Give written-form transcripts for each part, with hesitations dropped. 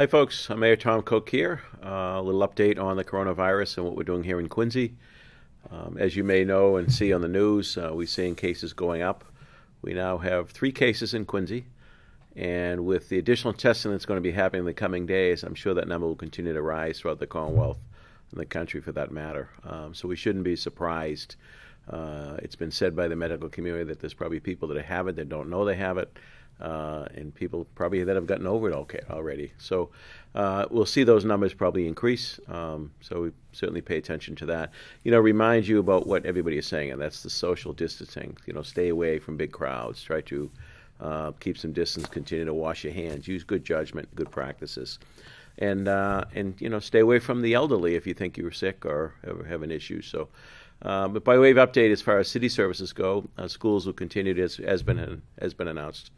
Hi folks, I'm Mayor Tom Koch here. A little update on the coronavirus and what we're doing here in Quincy. As you may know and see on the news, we're seeing cases going up. We now have 3 cases in Quincy, and with the additional testing that's going to be happening in the coming days, I'm sure that number will continue to rise throughout the Commonwealth and the country for that matter. So we shouldn't be surprised. It's been said by the medical community that there's probably people that have it that don't know they have it. And people probably that have gotten over it already. So we'll see those numbers probably increase. So we certainly pay attention to that. You know, remind you about what everybody is saying, and that's the social distancing. You know, stay away from big crowds. Try to keep some distance. Continue to wash your hands. Use good judgment, good practices, and you know, stay away from the elderly if you think you're sick or have an issue. So. But by way of update, as far as city services go, schools will continue as been announced.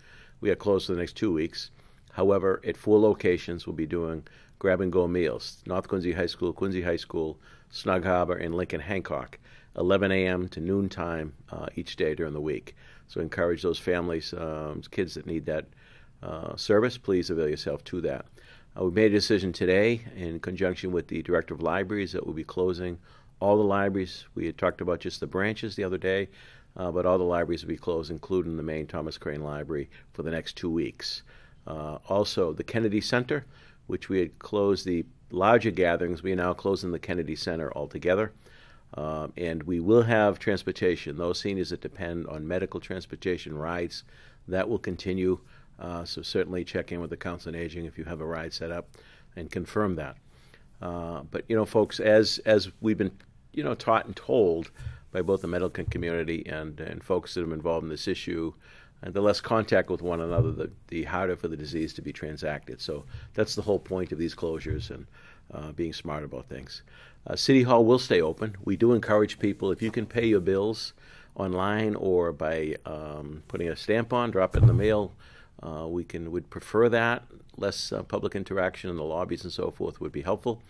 We are closed for the next 2 weeks. However, at 4 locations, we'll be doing grab-and-go meals. North Quincy High School, Quincy High School, Snug Harbor, and Lincoln Hancock, 11 a.m. to noontime each day during the week. So encourage those families, kids that need that service, please avail yourself to that. We made a decision today in conjunction with the Director of Libraries that we'll be closing all the libraries. We had talked about just the branches the other day, but all the libraries will be closed, including the main Thomas Crane Library, for the next 2 weeks. Also, the Kennedy Center, which we had closed the larger gatherings, we are now closing the Kennedy Center altogether. And we will have transportation. Those seniors that depend on medical transportation rides, that will continue. So certainly check in with the Council on Aging if you have a ride set up and confirm that. But, you know, folks, as we've been taught and told by both the medical community and folks that have been involved in this issue, and the less contact with one another, the harder for the disease to be transacted. So that's the whole point of these closures and being smart about things. City Hall will stay open. We do encourage people, if you can pay your bills online or by putting a stamp on, drop it in the mail, we'd prefer that. Less public interaction in the lobbies and so forth would be helpful.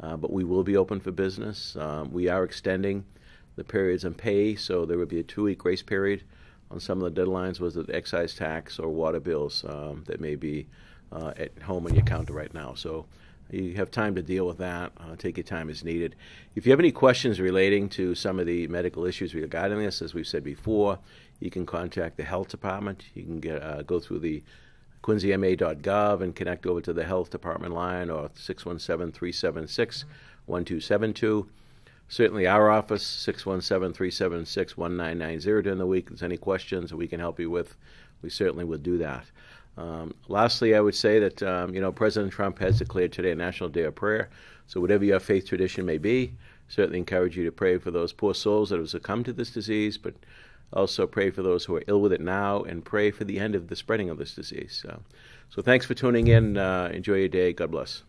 But we will be open for business. We are extending the periods in pay, so there will be a 2-week grace period on some of the deadlines, was it excise tax or water bills that may be at home on your counter right now. So you have time to deal with that. Take your time as needed. If you have any questions relating to some of the medical issues regarding this, as we've said before, you can contact the health department. You can go through the quincyma.gov and connect over to the health department line, or 617-376-1272. Certainly our office, 617-376-1990 during the week. If there's any questions that we can help you with, we certainly would do that. Lastly, I would say that, you know, President Trump has declared today a National Day of Prayer. So whatever your faith tradition may be, certainly encourage you to pray for those poor souls that have succumbed to this disease, but also pray for those who are ill with it now, and pray for the end of the spreading of this disease. So thanks for tuning in. Enjoy your day. God bless.